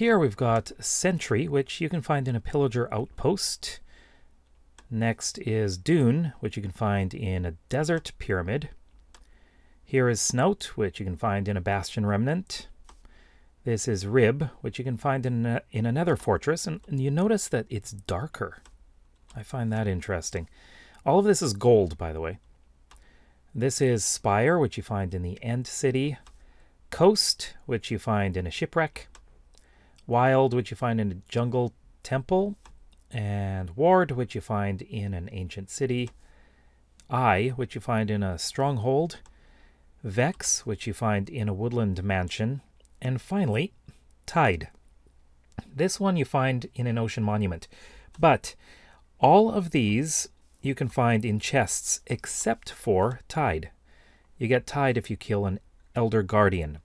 Here we've got Sentry, which you can find in a pillager outpost. Next is Dune, which you can find in a desert pyramid. Here is Snout, which you can find in a bastion remnant. This is Rib, which you can find in another fortress, and you notice that it's darker. I find that interesting. All of this is gold, by the way. This is Spire, which you find in the End City. Coast, which you find in a shipwreck. Wild, which you find in a jungle temple. And Ward, which you find in an ancient city. Eye, which you find in a stronghold. Vex, which you find in a woodland mansion. And finally, Tide. This one you find in an ocean monument. But all of these you can find in chests except for Tide. You get Tide if you kill an Elder Guardian.